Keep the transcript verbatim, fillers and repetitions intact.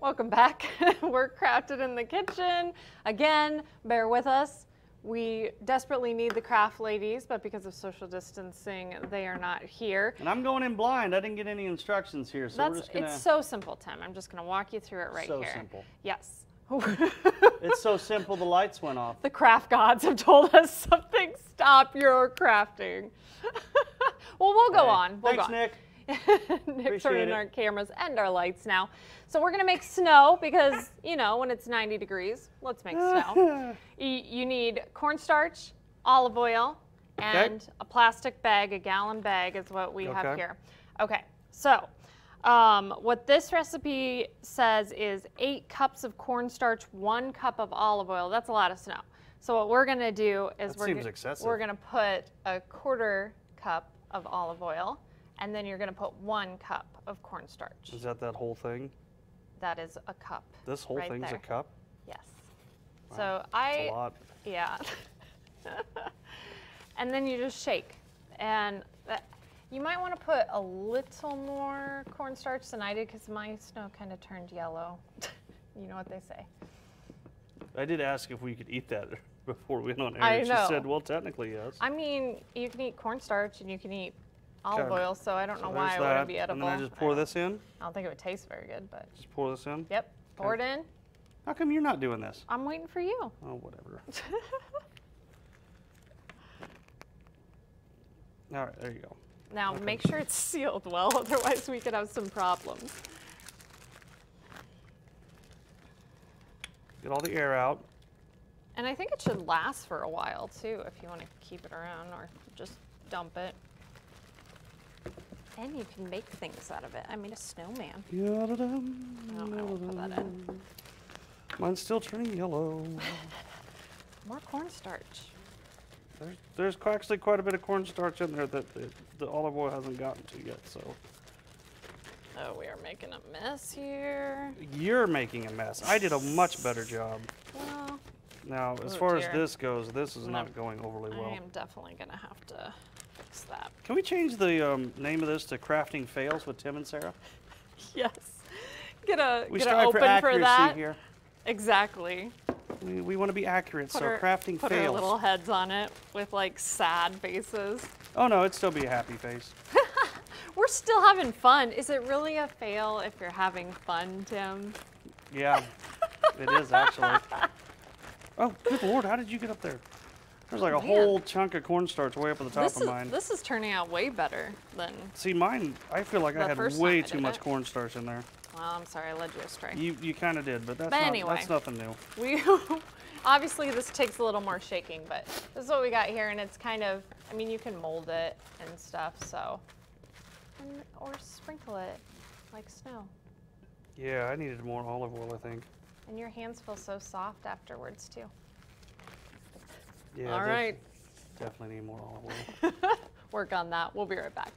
Welcome back. We're crafted in the kitchen. Again, bear with us. We desperately need the craft ladies, but because of social distancing, they are not here. And I'm going in blind. I didn't get any instructions here, so That's, we're just gonna... It's so simple, Tim. I'm just gonna walk you through it right so here. So simple. Yes. It's so simple, the lights went off. The craft gods have told us something. Stop your crafting. Well, we'll go hey, on. We'll thanks, go on. Nick. Nick's turning our cameras and our lights now. So we're gonna make snow because, you know, when it's ninety degrees, let's make snow. You need cornstarch, olive oil, and okay. a plastic bag, a gallon bag is what we okay. have here. Okay, so um, what this recipe says is eight cups of cornstarch, one cup of olive oil. That's a lot of snow. So what we're gonna do is we're, seems excessive. we're gonna put a quarter cup of olive oil, and then you're gonna put one cup of cornstarch. Is that that whole thing? That is a cup. This whole right thing's there. a cup? Yes. Wow. So I, That's a lot. yeah. And then you just shake. And that, you might wanna put a little more cornstarch than I did because my snow kind of turned yellow. You know what they say. I did ask if we could eat that before we went on air. I know. She said, well, technically, yes. I mean, you can eat cornstarch and you can eat olive oil, so I don't so know why it wouldn't be edible. And then I just pour I this in? I don't think it would taste very good, but... Just pour this in? Yep, pour okay. it in. How come you're not doing this? I'm waiting for you. Oh, whatever. All right, there you go. Now, okay. make sure it's sealed well, otherwise we could have some problems. Get all the air out. And I think it should last for a while, too, if you want to keep it around or just dump it. And you can make things out of it. I made a snowman. No, I won't put that in. Mine's still turning yellow. More cornstarch. There's, there's actually quite a bit of cornstarch in there that the, the olive oil hasn't gotten to yet, so. Oh, we are making a mess here. You're making a mess. I did a much better job. Well, now, as oh far dear. as this goes, this is I'm not going overly well. I am definitely going to have to... That. Can we change the um, name of this to Crafting Fails with Tim and Sarah? Yes. Get a, we get a open for, for that. Here. Exactly. We, we want to be accurate, put so our, crafting put fails. Put our little heads on it with like sad faces. Oh no, it'd still be a happy face. We're still having fun. Is it really a fail if you're having fun, Tim? Yeah, it is actually. Oh, good Lord, how did you get up there? There's like a Man. whole chunk of cornstarch way up at the top this of is, mine. This is turning out way better than... See, mine, I feel like I had way too much cornstarch in there. Well, I'm sorry, I led you astray. You, you kind of did, but, that's, but not, anyway, that's nothing new. We Obviously, this takes a little more shaking, but this is what we got here, and it's kind of, I mean, you can mold it and stuff, so... And, or sprinkle it like snow. Yeah, I needed more olive oil, I think. And your hands feel so soft afterwards, too. Yeah, all right. Definitely need more olive oil. Work on that. We'll be right back.